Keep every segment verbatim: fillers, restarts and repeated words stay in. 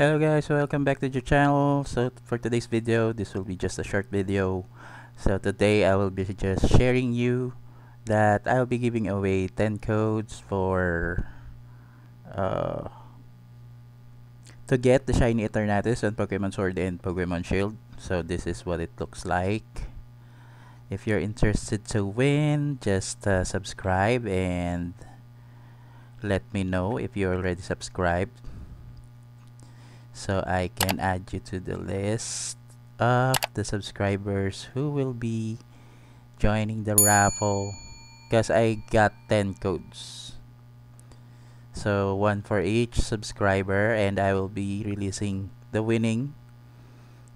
Hello guys, welcome back to the channel. So for today's video, this will be just a short video. So today I will be just sharing you that I will be giving away ten codes for uh, to get the shiny Eternatus on Pokemon Sword and Pokemon Shield. So this is what it looks like. If you're interested to win, just uh, subscribe and let me know if you're already subscribed, so I can add you to the list of the subscribers who will be joining the raffle, because I got ten codes, so one for each subscriber, and I will be releasing the winning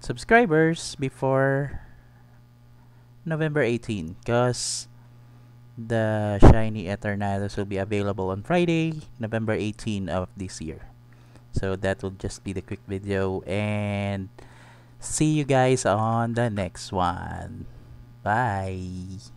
subscribers before November eighteenth, because the shiny Eternatus will be available on Friday, November eighteenth of this year. So that will just be the quick video, and see you guys on the next one. Bye.